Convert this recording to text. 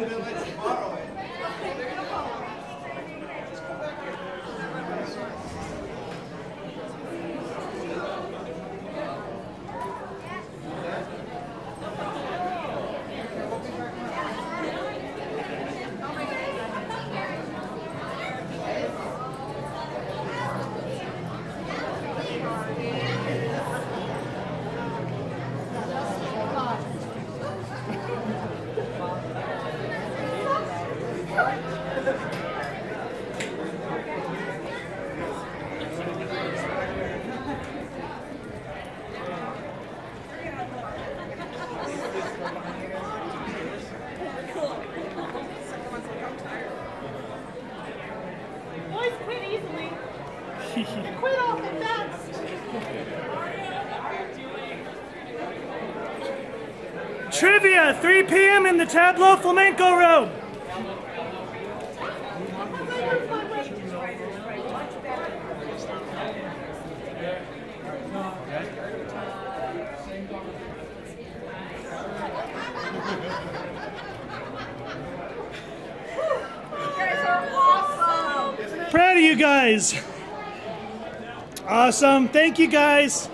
and then let's borrow it. Quit off the fence! Trivia, 3 p.m. in the Tableau Flamenco Room. You guys are awesome! Proud of you guys! Awesome. Thank you, guys.